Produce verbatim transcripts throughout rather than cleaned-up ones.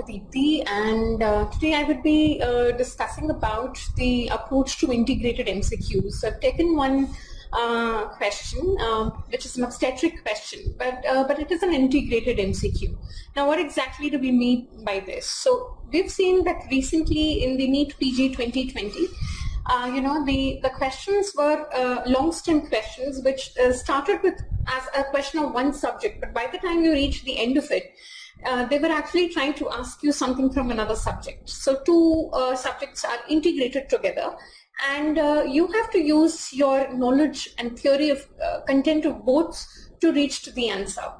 Aditi, and uh, today I would be uh, discussing about the approach to integrated M C Qs. So I've taken one uh, question, uh, which is an obstetric question, but uh, but it is an integrated M C Q. Now, what exactly do we mean by this? So we've seen that recently in the NEET P G twenty twenty, uh, you know, the the questions were uh, long stem questions, which uh, started with as a question of one subject, but by the time you reach the end of it, Uh, they were actually trying to ask you something from another subject. So two uh, subjects are integrated together, and uh, you have to use your knowledge and theory of uh, content of both to reach to the answer.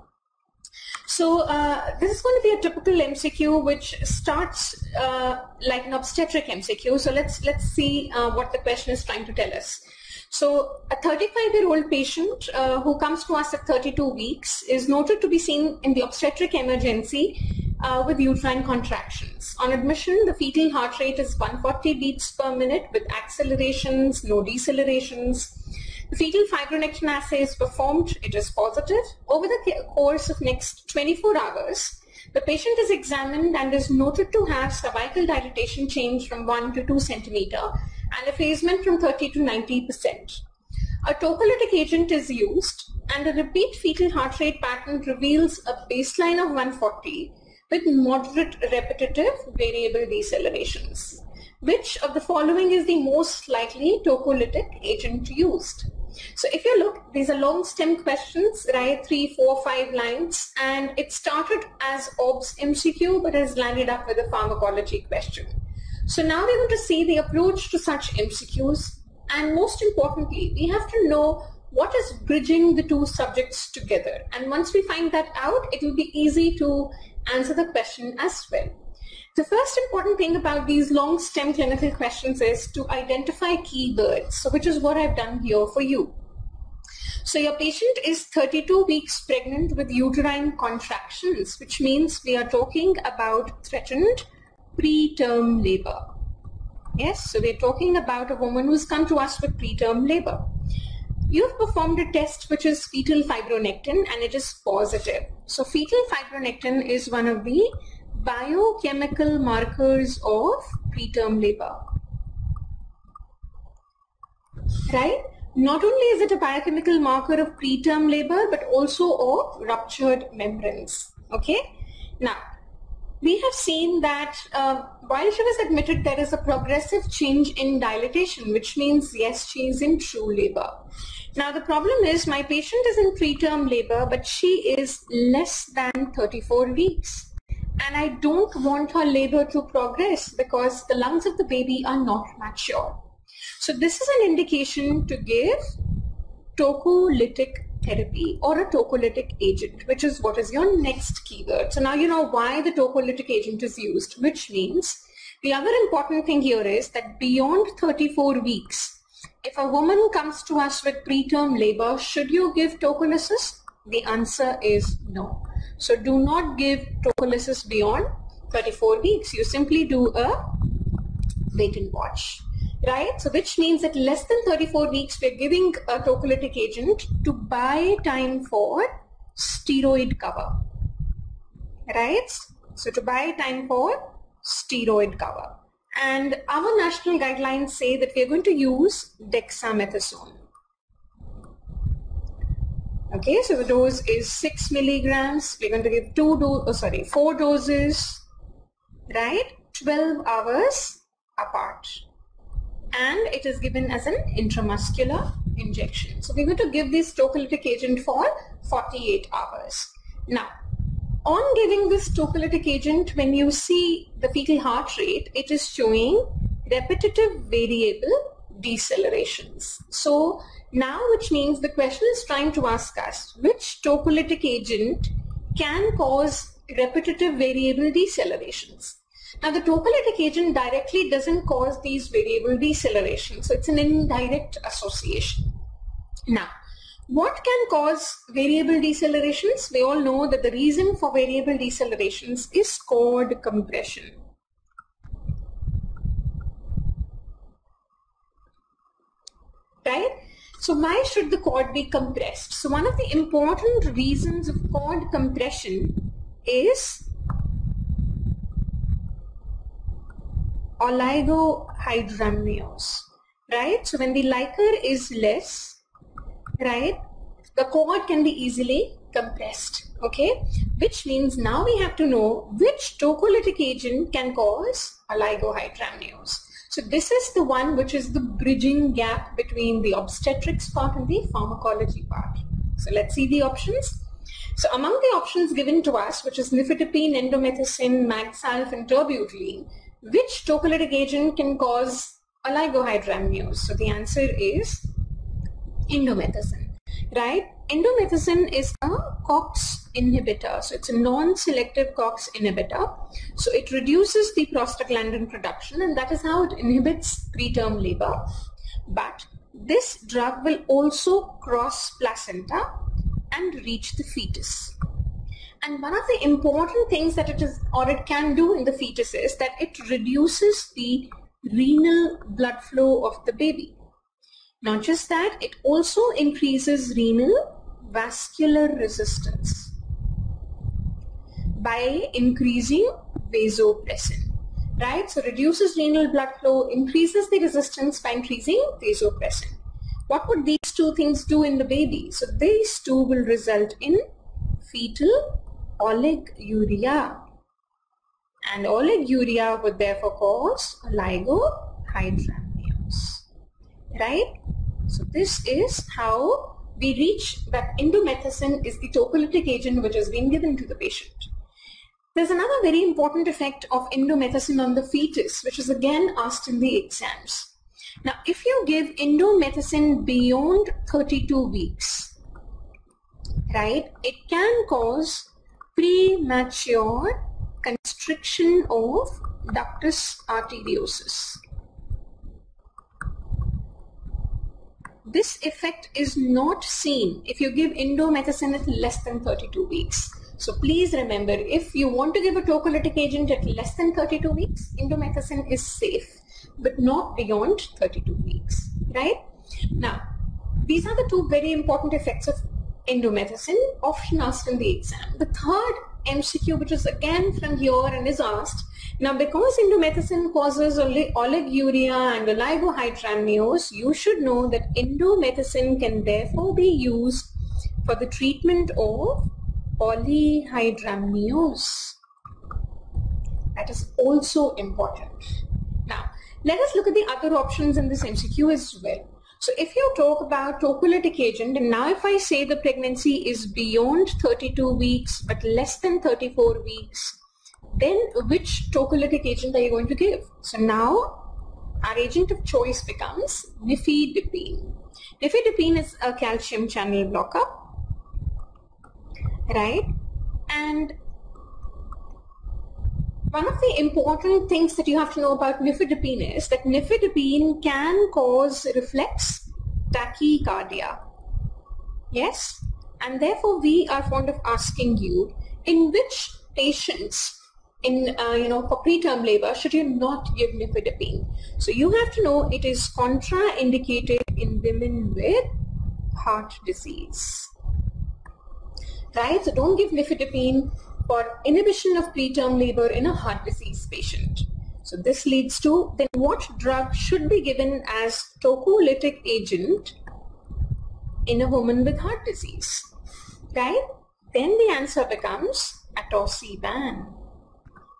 So uh, this is going to be a typical M C Q which starts uh, like an obstetric M C Q. So let's let's see uh, what the question is trying to tell us. So a thirty-five year old patient uh, who comes to us at thirty-two weeks is noted to be seen in the obstetric emergency uh, with uterine contractions. On admission, the fetal heart rate is one hundred forty beats per minute with accelerations, no decelerations. The fetal fibronectin assay is performed, it is positive. Over the course of next twenty-four hours, the patient is examined and is noted to have cervical dilatation change from one to two centimeters and effacement from thirty to ninety percent. A tocolytic agent is used, and a repeat fetal heart rate pattern reveals a baseline of one hundred forty with moderate repetitive variable decelerations. Which of the following is the most likely tocolytic agent used? So if you look, these are long stem questions, right? Three, four, five lines, and it started as O B S M C Q but has landed up with a pharmacology question. So now we're going to see the approach to such M C Qs, and most importantly, we have to know what is bridging the two subjects together. And once we find that out, it will be easy to answer the question as well. The first important thing about these long stem clinical questions is to identify keywords, so which is what I've done here for you. So your patient is thirty-two weeks pregnant with uterine contractions, which means we are talking about threatened preterm labor. Yes, so we're talking about a woman who's come to us with preterm labor. You've performed a test which is fetal fibronectin, and it is positive. So fetal fibronectin is one of the biochemical markers of preterm labor, right? Not only is it a biochemical marker of preterm labor, but also of ruptured membranes. Okay, now we have seen that uh, while she was admitted, there is a progressive change in dilatation, which means yes, she is in true labor. Now the problem is my patient is in preterm labor, but she is less than thirty-four weeks. And I don't want her labor to progress because the lungs of the baby are not mature. So this is an indication to give tocolytic therapy or a tocolytic agent, which is what is your next keyword. So now you know why the tocolytic agent is used, which means the other important thing here is that beyond thirty-four weeks, if a woman comes to us with preterm labor, should you give tocolysis? The answer is no. So do not give tocolysis beyond thirty-four weeks. You simply do a wait and watch, right? So which means that less than thirty-four weeks, we're giving a tocolytic agent to buy time for steroid cover, right? So to buy time for steroid cover. And our national guidelines say that we're going to use dexamethasone. Okay, so the dose is six milligrams. We're going to give two do oh, sorry, four doses, right? twelve hours apart, and it is given as an intramuscular injection. So we're going to give this tocolytic agent for forty-eight hours. Now, on giving this tocolytic agent, when you see the fetal heart rate, it is showing repetitive variable decelerations. So now, which means the question is trying to ask us which tocolytic agent can cause repetitive variable decelerations. Now, the tocolytic agent directly doesn't cause these variable decelerations, so it's an indirect association. Now, what can cause variable decelerations? We all know that the reason for variable decelerations is cord compression. Right? So why should the cord be compressed? So one of the important reasons of cord compression is oligohydramnios, right? So when the liquor is less, right, the cord can be easily compressed, okay? Which means now we have to know which tocolytic agent can cause oligohydramnios. So this is the one which is the bridging gap between the obstetrics part and the pharmacology part. So let's see the options. So among the options given to us, which is nifedipine, indomethacin, magsulf, and terbutaline, which tocolytic agent can cause oligohydramnios? So the answer is indomethacin, right? Indomethacin is a COX inhibitor, so it's a non-selective COX inhibitor. So it reduces the prostaglandin production, and that is how it inhibits preterm labor. But this drug will also cross placenta and reach the fetus. And one of the important things that it is, or it can do in the fetus, is that it reduces the renal blood flow of the baby. Not just that, it also increases renal vascular resistance by increasing vasopressin, right? So reduces renal blood flow, increases the resistance by increasing vasopressin. What would these two things do in the baby? So these two will result in fetal oliguria, and oliguria would therefore cause oligohydramnios, right? So this is how we reach that indomethacin is the tocolytic agent which has been given to the patient. There's another very important effect of indomethacin on the fetus, which is again asked in the exams. Now, if you give indomethacin beyond thirty-two weeks, right, it can cause premature constriction of ductus arteriosus. This effect is not seen if you give indomethacin at less than thirty-two weeks. So please remember, if you want to give a tocolytic agent at less than thirty-two weeks, indomethacin is safe, but not beyond thirty-two weeks, right? Now, these are the two very important effects of indomethacin, often asked in the exam. The third M C Q, which is again from here and is asked, now because indomethacin causes oliguria and oligohydramnios, you should know that indomethacin can therefore be used for the treatment of polyhydramnios. That is also important. Now, let us look at the other options in this M C Q as well. So if you talk about tocolytic agent, and now if I say the pregnancy is beyond thirty-two weeks but less than thirty-four weeks, then which tocolytic agent are you going to give? So now our agent of choice becomes nifedipine. Nifedipine is a calcium channel blocker, right? And one of the important things that you have to know about nifedipine is that nifedipine can cause reflex tachycardia. Yes, and therefore we are fond of asking you, in which patients in uh, you know for preterm labor should you not give nifedipine? So you have to know it is contraindicated in women with heart disease, right? So don't give nifedipine for inhibition of preterm labor in a heart disease patient. So this leads to, then what drug should be given as tocolytic agent in a woman with heart disease, right? Then the answer becomes atosiban,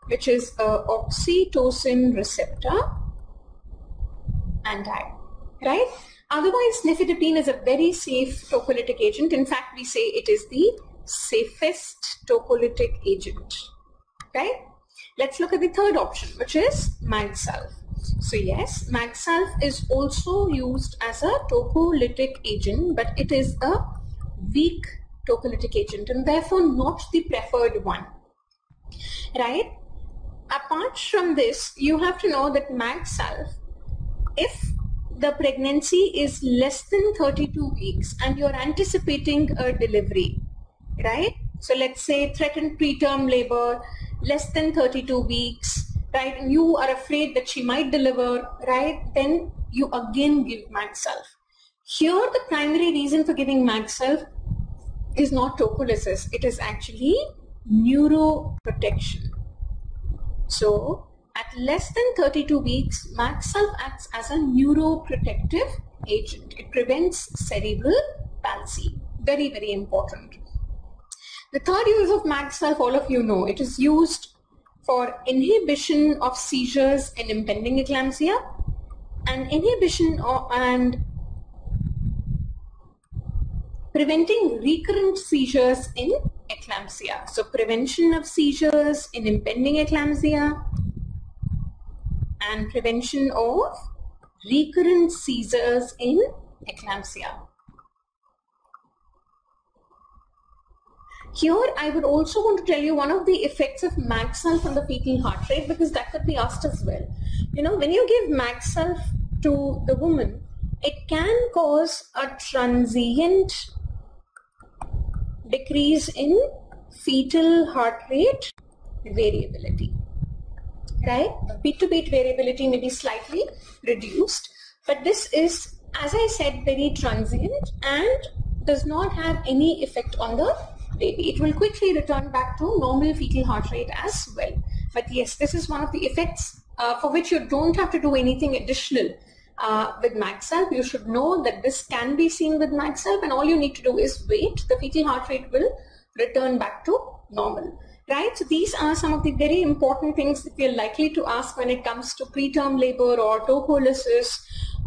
which is a oxytocin receptor anti, right? Otherwise, nifedipine is a very safe tocolytic agent. In fact, we say it is the safest tocolytic agent, right? Let's look at the third option, which is magsulf. So yes, magsulf is also used as a tocolytic agent, but it is a weak tocolytic agent and therefore not the preferred one, right? Apart from this, you have to know that magsulf, if the pregnancy is less than thirty-two weeks and you're anticipating a delivery, right? So let's say threatened preterm labor, less than thirty-two weeks, right? And you are afraid that she might deliver, right? Then you again give magsulf. Here the primary reason for giving magsulf is not tocolysis, it is actually neuroprotection. So At less than thirty-two weeks, magsulf acts as a neuroprotective agent. It prevents cerebral palsy. Very, very important. The third use of magsulf, all of you know, it is used for inhibition of seizures in impending eclampsia and inhibition of, and preventing recurrent seizures in eclampsia. So prevention of seizures in impending eclampsia and prevention of recurrent seizures in eclampsia. Here I would also want to tell you one of the effects of magsulf on the fetal heart rate, because that could be asked as well. You know, when you give magsulf to the woman, it can cause a transient decrease in fetal heart rate variability, right? Beat-to-beat variability may be slightly reduced, but this is, as I said, very transient and does not have any effect on the baby. It will quickly return back to normal fetal heart rate as well. But yes, this is one of the effects uh, for which you don't have to do anything additional uh, with magsulf. You should know that this can be seen with magsulf, and all you need to do is wait. The fetal heart rate will return back to normal. Right? So these are some of the very important things that we are likely to ask when it comes to preterm labor or tocolysis,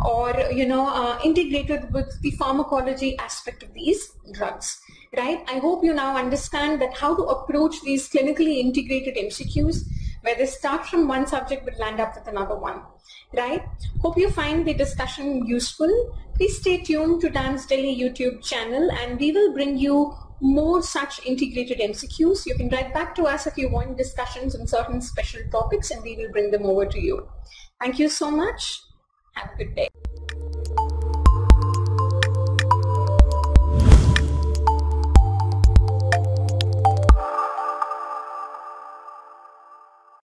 or you know, uh, integrated with the pharmacology aspect of these drugs. Right? I hope you now understand that how to approach these clinically integrated M C Qs, where they start from one subject but land up with another one. Right? Hope you find the discussion useful. Please stay tuned to DAMS Delhi YouTube channel, and we will bring you more such integrated M C Qs. You can write back to us if you want discussions on certain special topics, and we will bring them over to you. Thank you so much. Have a good day.